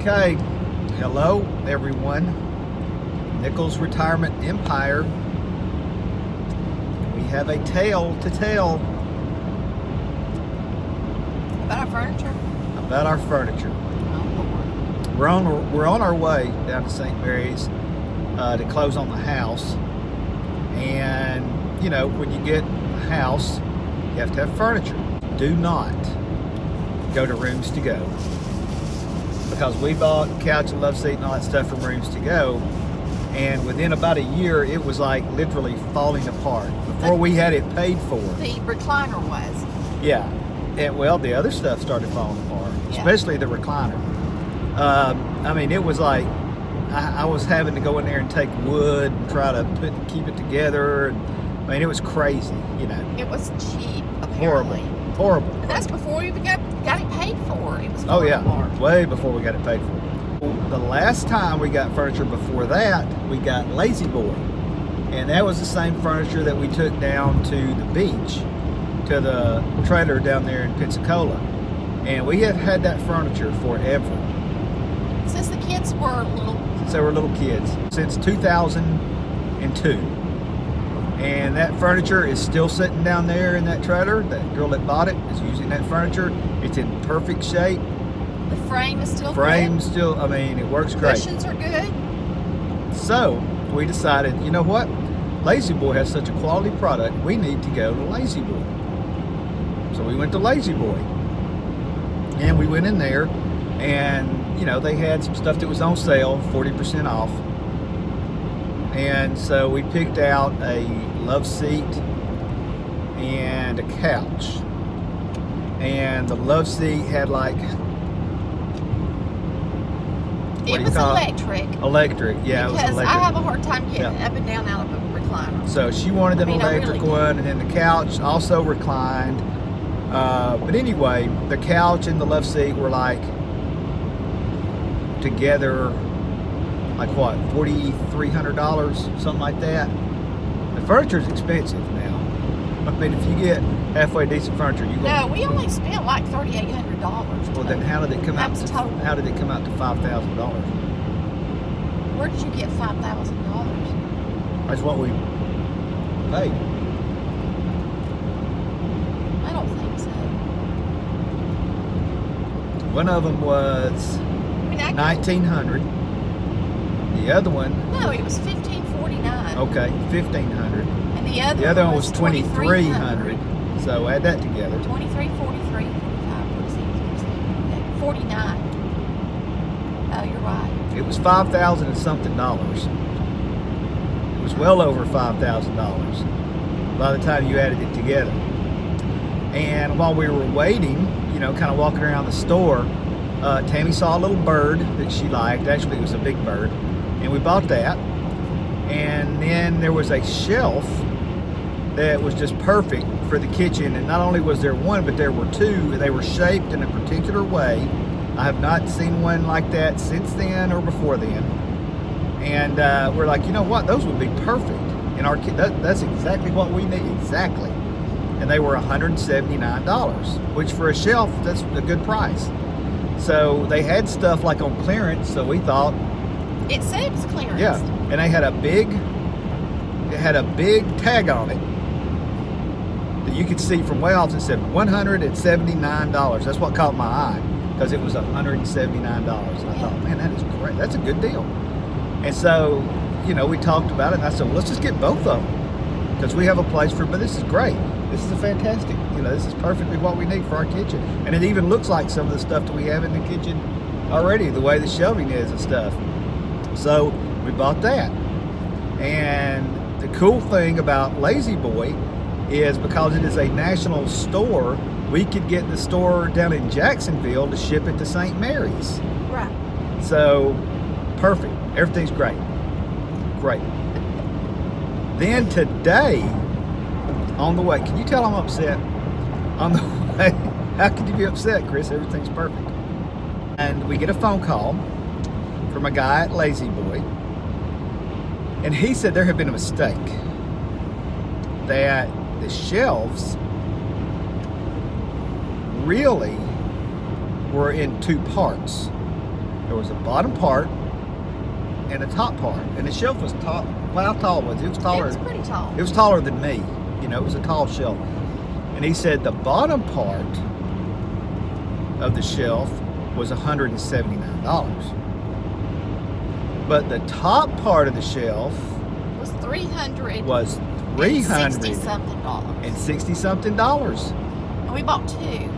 Okay, hello everyone. Nichols Retirement Empire. We have a tale to tell. About our furniture? About our furniture. Oh, Lord. We're on our way down to St. Mary's to close on the house. And, you know, when you get a house, you have to have furniture. Do not go to Rooms to Go. Because we bought couch and love seat and all that stuff from Rooms to Go, and within about a year it was like literally falling apart before we had it paid for. The recliner was. Yeah, and well, the other stuff started falling apart, especially the recliner. I mean, it was like I was having to go in there and take wood and try to keep it together. And, I mean, it was crazy, you know. It was cheap, apparently. Horrible. Horrible. And that's before we even got it paid for. It was apart. Way before we got it paid for. The last time we got furniture before that, we got La-Z-Boy. And that was the same furniture that we took down to the beach, to the trailer down there in Pensacola. And we have had that furniture forever. Since the kids were little. Since they were little kids. Since 2002. And that furniture is still sitting down there in that trailer. That girl that bought it is using that furniture. It's in perfect shape. The frame is still good. Frame's still, I mean, it works great. Cushions are good. So we decided, you know what? La-Z-Boy has such a quality product, we need to go to La-Z-Boy. So we went to La-Z-Boy. And we went in there and, you know, they had some stuff that was on sale, 40% off. And so we picked out a love seat and a couch. And the love seat had like... It was electric. Electric, yeah, it was electric. Because I have a hard time getting up and down out of a recliner. So she wanted an electric one, and then the couch also reclined. But anyway, the couch and the love seat were like together... Like what, $4,300, something like that. The furniture's expensive now. I mean, if you get halfway decent furniture, you go. No, we only spent like $3,800. Well, then how did it come out? How did it come out to $5,000? Where did you get $5,000? That's what we paid. I don't think so. One of them was $1,900. The other one? No, it was $1,549. Okay, $1,500. And the other one was $2,300. So add that together. $2,343, $45, $46, $49. Oh, you're right. It was $5,000 and something. It was well over $5,000 by the time you added it together. And while we were waiting, you know, kind of walking around the store, Tammy saw a little bird that she liked. Actually, it was a big bird. And we bought that, and then there was a shelf that was just perfect for the kitchen. And not only was there one, but there were two. They were shaped in a particular way. I have not seen one like that since then or before then. And we're like, you know what? Those would be perfect. And our that's exactly what we need, exactly. And they were $179, which for a shelf, that's a good price. So they had stuff like on clearance, so we thought, it seems clearance. Yeah, and it had a big tag on it that you could see from way off that said $179. That's what caught my eye, because it was $179. And I thought, man, that is great. That's a good deal. And so, you know, we talked about it, and I said, well, let's just get both of them, because we have a place for, but this is great. This is a fantastic, you know, this is perfectly what we need for our kitchen. And it even looks like some of the stuff that we have in the kitchen already, the way the shelving is and stuff. So we bought that. And the cool thing about La-Z-Boy is because it is a national store, we could get the store down in Jacksonville to ship it to St. Mary's. Right. So perfect. Everything's great. Great. Then today, on the way, can you tell I'm upset? On the way, how could you be upset, Chris? Everything's perfect. And we get a phone call from a guy at La-Z-Boy, and he said there had been a mistake, that the shelves really were in two parts. There was a bottom part and a top part. And the shelf was tall. Well, how tall was it? It was taller. It was pretty tall. It was taller than me. You know, it was a tall shelf. And he said the bottom part of the shelf was $179. But the top part of the shelf was $360 something. And we bought two.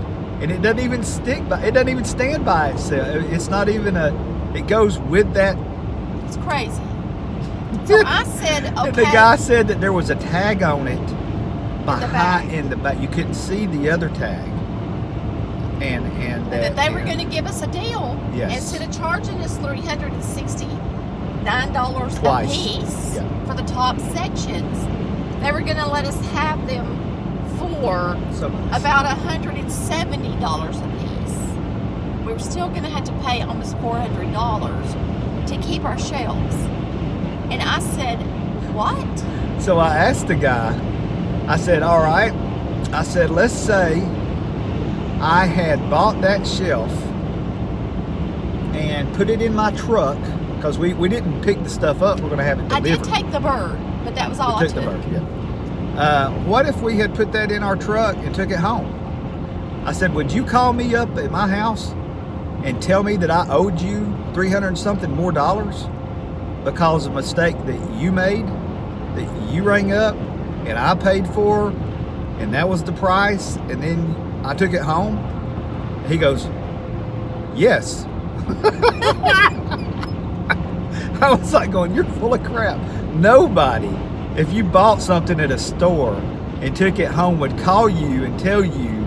And it doesn't even stick by, it doesn't even stand by itself. It's not even a, it goes with that. It's crazy. So I said, okay. The guy said that there was a tag on it behind in the back. You couldn't see the other tag. And that they were going to give us a deal. Yes. Instead of charging us $369 a piece for the top sections, they were going to let us have them for about $170 a piece. We were still going to have to pay almost $400 to keep our shelves. And I said, what? So I asked the guy, I said, all right. I said, let's say I had bought that shelf and put it in my truck, because we didn't pick the stuff up. We're going to have it delivered. I did take the bird, but that was all I took. The bird, yeah. What if we had put that in our truck and took it home? I said, would you call me up at my house and tell me that I owed you 300 something more dollars because of a mistake that you made, that you rang up and I paid for, and that was the price, and then I took it home? He goes, yes. I was like going, you're full of crap. Nobody, if you bought something at a store and took it home, would call you and tell you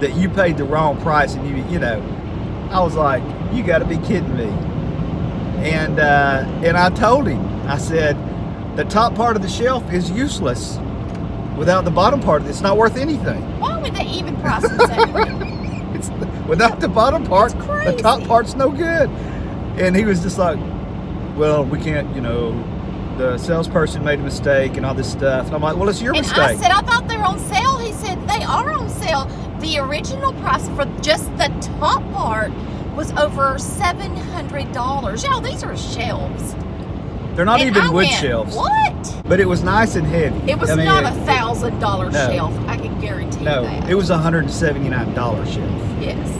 that you paid the wrong price. And you know, I was like, you got to be kidding me. And I told him, I said, the top part of the shelf is useless without the bottom part. It's not worth anything. Why would they even process that? It's, without the bottom part, the top part's no good. And he was just like, well, we can't, you know, the salesperson made a mistake and all this stuff. And I'm like, well, it's your mistake. I said, I thought they were on sale. He said, they are on sale. The original price for just the top part was over $700. Y'all, these are shelves. They're not even wood shelves. What? But it was nice and heavy. It was not a $1,000 shelf. I can guarantee that. No, it was $179 shelf. Yes.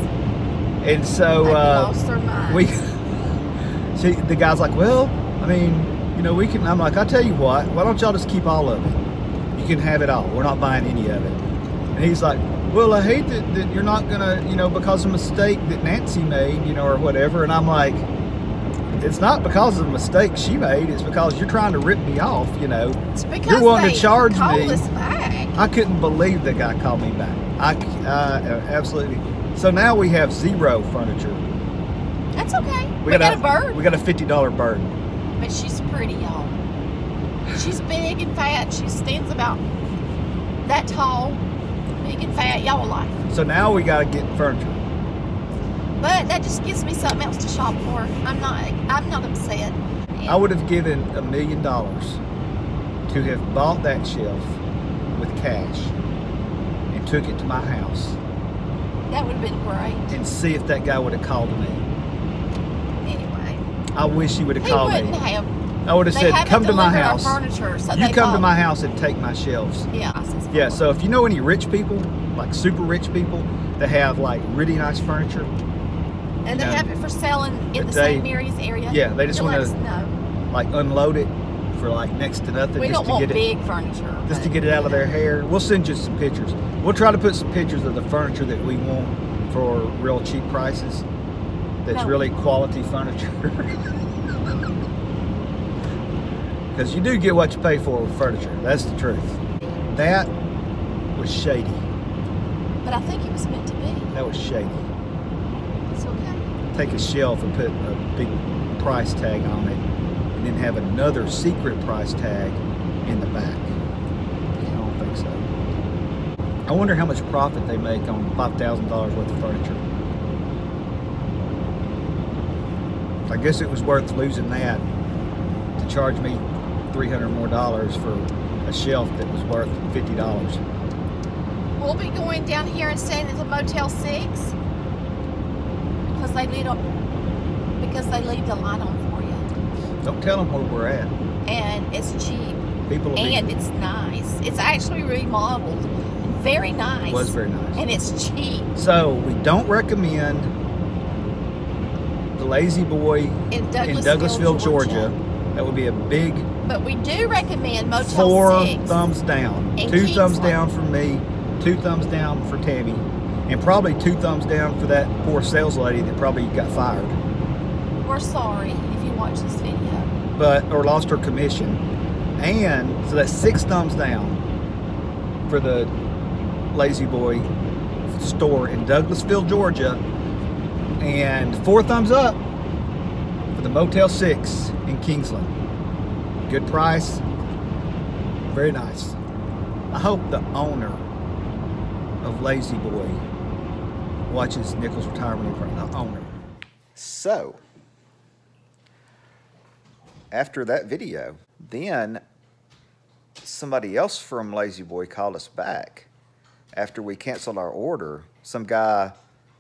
And so they lost their minds. The guy's like, well, I mean, you know, we can, I'm like, I'll tell you what, why don't y'all just keep all of it? You can have it all. We're not buying any of it. And he's like, well, I hate that you're not going to, you know, because of a mistake that Nancy made, you know, or whatever. And I'm like, it's not because of a mistake she made. It's because you're trying to rip me off, you know. It's because you're wanting to charge me. I couldn't believe the guy called me back. Absolutely. So now we have zero furniture. That's okay. We got a bird. We got a $50 bird. But she's pretty, y'all. She's big and fat. She stands about that tall, big and fat. Y'all will like her. So now we got to get furniture. But that just gives me something else to shop for. I'm not upset. And I would have given $1 million to have bought that shelf with cash and took it to my house. That would have been great. And see if that guy would have called me. I wish he would have called me. He wouldn't have. I would have said, come to my house. You come to my house and take my shelves. Yeah. Yeah, so if you know any rich people, like super rich people, that have like really nice furniture. And they have it for sale in the St. Mary's area. Yeah, they just want to like unload it for like next to nothing. We don't want big furniture. Just to get it out of their hair. We'll send you some pictures. We'll try to put some pictures of the furniture that we want for real cheap prices. That's really quality furniture. Because you do get what you pay for with furniture. That's the truth. That was shady. But I think it was meant to be. That was shady. It's okay. Take a shelf and put a big price tag on it. And then have another secret price tag in the back. I don't think so. I wonder how much profit they make on $5,000 worth of furniture. I guess it was worth losing that to charge me $300 more for a shelf that was worth $50. We'll be going down here and staying at the Motel 6 because they need a because they leave the light on for you. Don't tell them where we're at. And it's cheap. And it's nice. It's actually remodeled. Very nice. It was very nice. And it's cheap. So we don't recommend the La-Z-Boy in Douglasville, Georgia. That would be a big. But we do recommend Motel 6. 4 thumbs down. 2 Kingsland. Thumbs down for me. 2 thumbs down for Tammy. And probably 2 thumbs down for that poor sales lady that probably got fired. We're sorry if you watch this video. Or lost her commission. And so that's 6 thumbs down for the La-Z-Boy store in Douglasville, Georgia. And 4 thumbs up for the Motel 6 in Kingsland. Good price, very nice. I hope the owner of La-Z-Boy watches Nichols Retirement Empire, the owner. So, after that video, then somebody else from La-Z-Boy called us back after we canceled our order. Some guy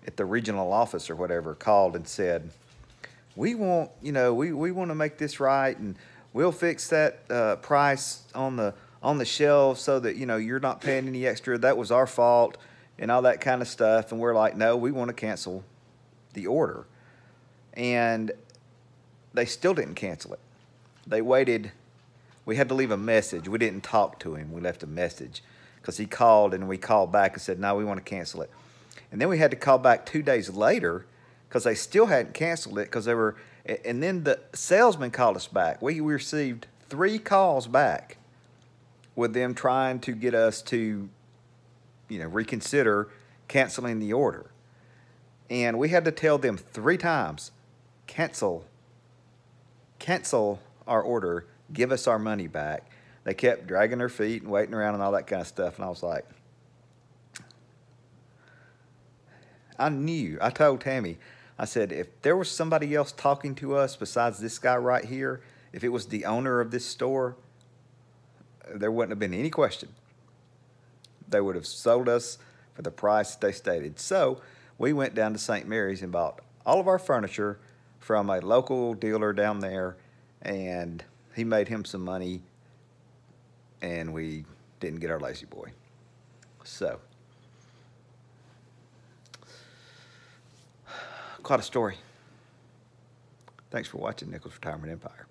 at the regional office or whatever called and said, we want, you know, we want to make this right, and we'll fix that price on the shelf so that, you know, you're not paying any extra. That was our fault and all that kind of stuff. And we're like, no, we want to cancel the order. And they still didn't cancel it. They waited. We had to leave a message. We didn't talk to him. We left a message because he called, and we called back and said, no, we want to cancel it. And then we had to call back 2 days later because they still hadn't canceled it, because they were, and then the salesman called us back. We received 3 calls back with them trying to get us to, you know, reconsider canceling the order. And we had to tell them 3 times, cancel our order, give us our money back. They kept dragging their feet and waiting around and all that kind of stuff. And I was like, I told Tammy, I said, if there was somebody else talking to us besides this guy right here, if it was the owner of this store, there wouldn't have been any question. They would have sold us for the price they stated. So we went down to St. Mary's and bought all of our furniture from a local dealer down there, and he made him some money, and we didn't get our La-Z-Boy. So, quite a story. Thanks for watching Nichols Retirement Empire.